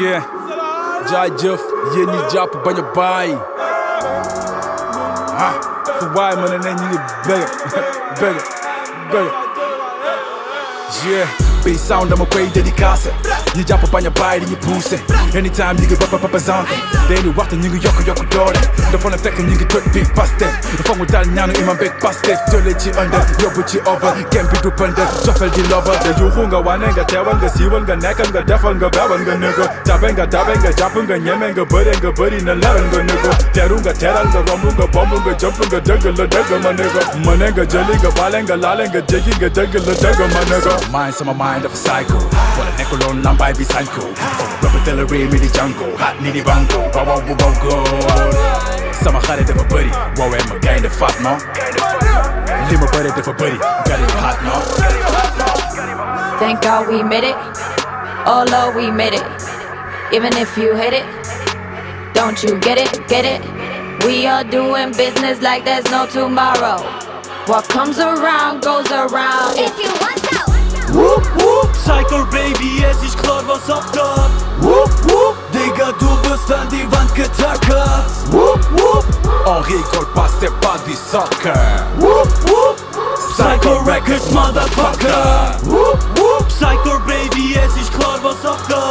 Yeah, Jai Jeff, je një gjapë bë një baj. Ha, të baj më në një bëgë, Yeah, big sound, I'm a way dedikase. Një gjapë bë një baj, një puse. Anytime, një gë bëpë zante. Dhe një waktë, një gë jokë dore. Dhe fonë e fekë, një gë tërë big paste. Dhe fonë u dalë njanu, iman big paste. Tële që under, jo bu që over. Kem për për ndër, qofel di lover. Dhe ju hun nga wane, nga tewan, nga siwen, nga neken, nga defen, nga bewen, nga nëgë. Taben, nga japën, nga njemen, nga bëri në lërën, nga nëgë. Terun, nga teran, nga romun, nga bomun, nga jumpun, nga dëgë, lë dëgë, më nëgë. Mëne, nga gjeli, nga balen, nga lalen, nga gjegi, nga dëgë, lë dëgë, më nëgë. Mind's on my mind of a psycho. Wala ne kolon, lam bajbi sanko. Rëpë të lëri, mi di janko. Hat, ni di banko, wawaw, wawaw, go. Sama khare dhe fë bëri, wow e më gajnë dhe fat, no? Lima bëri dhe fë bëri, gari më hat, no? Thank God we made it. Oh Lord we made it. Even if you hate it, don't you get it, get it? We are doing business like there's no tomorrow. What comes around goes around. If you want out. Whoop whoop, Psycore baby, es ist klar was ab da. Whoop whoop, Digga du wirst an die Wand getackert. Whoop whoop, on record passt der Party Sucker. Whoop whoop, Psycore Recordz motherfucker. Whoop whoop, Psycore baby, es ist klar was ab da.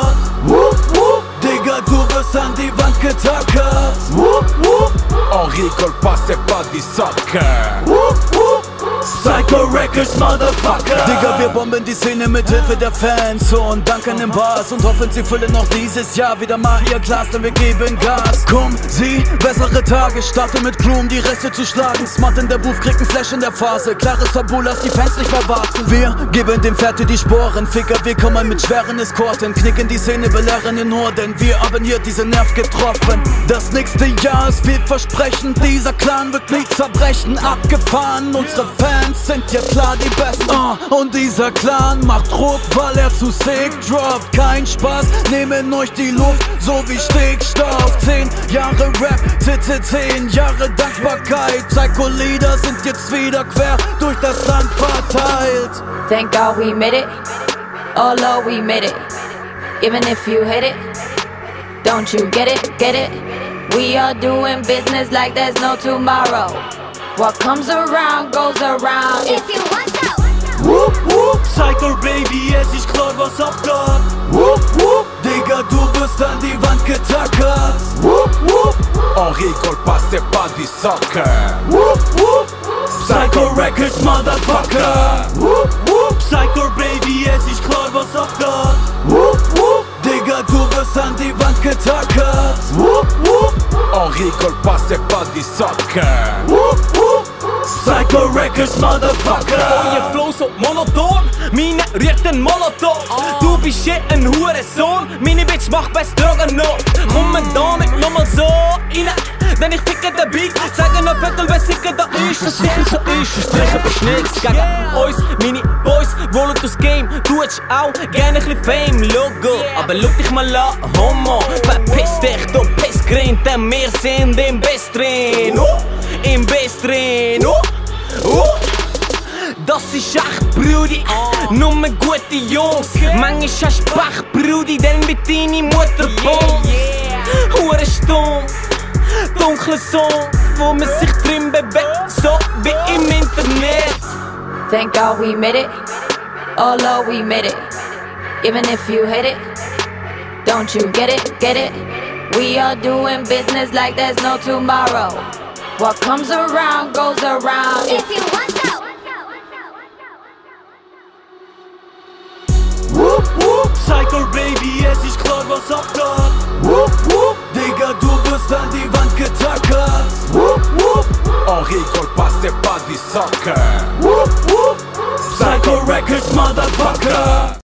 Whoop whoop, Digga du wirst an die Wand getackert. Whoop whoop, on record passt der Party Sucker. Whoop whoop, Psycore Recordz motherfucker. Digga, wir bomben die Szene mit Hilfe der Fans und danken den Bars und hoffen, sie füllen noch dieses Jahr wieder mal ihr Glas, denn wir geben Gas. Komm, sieh, bessere Tage, starten mit Gloom, die Reste zu schlagen. Smart in der Booth, kriegt 'n Flash in der Phase. Klares Tabu, lass die Fans nicht verwarten. Wir geben dem Fährte die Sporen. Ficker, wir kommen mit schweren Eskorten, knicken die Szene, belehren den Norden. Wir haben hier diesen Nerv getroffen. Das nächste Jahr ist vielversprechend. Dieser Clan wird nicht zerbrechen. Abgefahren, unsere Fans sind ja klar die Besten. Und dieser Clan macht rot, weil zu sick droppt. Kein Spaß, nehmen euch die Luft, so wie Stickstoff. 10 Jahre Rap, TT, 10 Jahre Dankbarkeit. Psycho-Lieder sind jetzt wieder quer durch das Land verteilt. Thank God we made it, oh Lord we made it. Even if you hate it, don't you get it, get it? We are doing business like there's no tomorrow. What comes around goes around. If you want out. Whoop whoop, Psycore baby, es ist klar was ab da. Whoop whoop, Digga du wirst an die Wand getackert. Whoop whoop, on record passt der Party Sucker. Whoop whoop, Psycore Recordz motherfucker. Whoop whoop, Psycore baby, es ist klar was ab da. Whoop whoop, Digga du wirst an die Wand getackert. Whoop whoop, on record passt der Party Sucker. Whoop whoop, Psycore Recordz motherfucker. Oh, je flow so monoton, meine richten monoton. Du bist je ein Hurensohn, meine Bitch macht bei Stroganoff. Komm mir da nicht nochmal so rein, denn ich ficke den Beat. Zeige noch Viertel, wer sicher da ist, das sicher so ist. Wir sprechen aber nichts gegen uns, meine Boys wollen das Game. Du hättest auch gerne ein bisschen Fame, Logo. Aber schau dich mal an, Homo, verpiss dich, du Pissgrind, denn wir sind im Best drin. Im Best drin. Das ist echt, Brudi, nur gute Jungs. Manchmal hast du Pech, Brudi, denn mit deiner Mutter Bums. Hure stumpf, dunkler Song, wo man sich drin bewegt, so wie im Internet. Thank God we made it, oh Lord we made it. Even if you hate it, don't you get it, get it? We are doing business like there's no tomorrow. What comes around goes around. If you want out. Whoop whoop, Psycore baby, es ist klar was ab da. Whoop whoop, Digga du wirst an die Wand getackert. Whoop whoop, on record passt der Party Sucker.